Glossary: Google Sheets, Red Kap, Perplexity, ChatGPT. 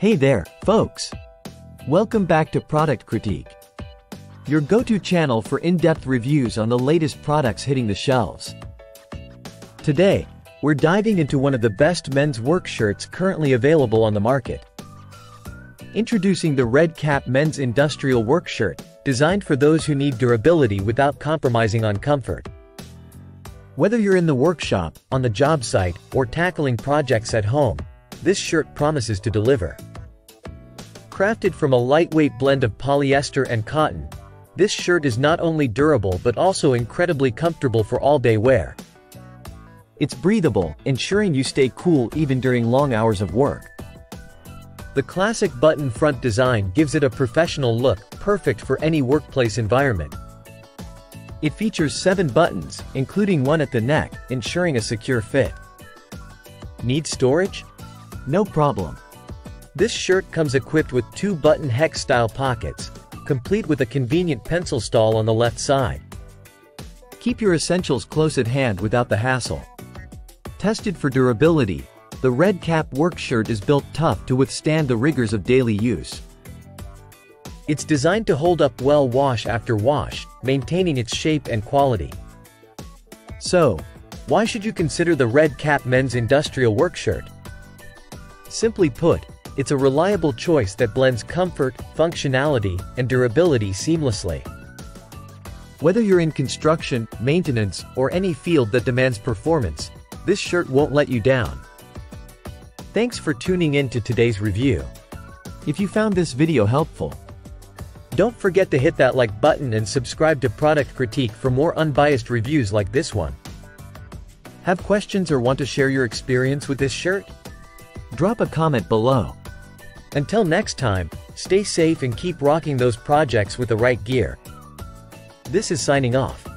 Hey there, folks! Welcome back to Product Critique, your go-to channel for in-depth reviews on the latest products hitting the shelves. Today, we're diving into one of the best men's work shirts currently available on the market. Introducing the Red Kap Men's Industrial Work Shirt, designed for those who need durability without compromising on comfort. Whether you're in the workshop, on the job site, or tackling projects at home, this shirt promises to deliver. Crafted from a lightweight blend of polyester and cotton, this shirt is not only durable but also incredibly comfortable for all-day wear. It's breathable, ensuring you stay cool even during long hours of work. The classic button front design gives it a professional look, perfect for any workplace environment. It features 7 buttons, including one at the neck, ensuring a secure fit. Need storage? No problem. This shirt comes equipped with 2 button hex-style pockets, complete with a convenient pencil stall on the left side. Keep your essentials close at hand without the hassle. Tested for durability, the Red Kap work shirt is built tough to withstand the rigors of daily use. It's designed to hold up well wash after wash, maintaining its shape and quality. So, why should you consider the Red Kap Men's Industrial Work Shirt? Simply put, it's a reliable choice that blends comfort, functionality, and durability seamlessly. Whether you're in construction, maintenance, or any field that demands performance, this shirt won't let you down. Thanks for tuning in to today's review. If you found this video helpful, don't forget to hit that like button and subscribe to Product Critique for more unbiased reviews like this one. Have questions or want to share your experience with this shirt? Drop a comment below. Until next time, stay safe and keep rocking those projects with the right gear. This is signing off.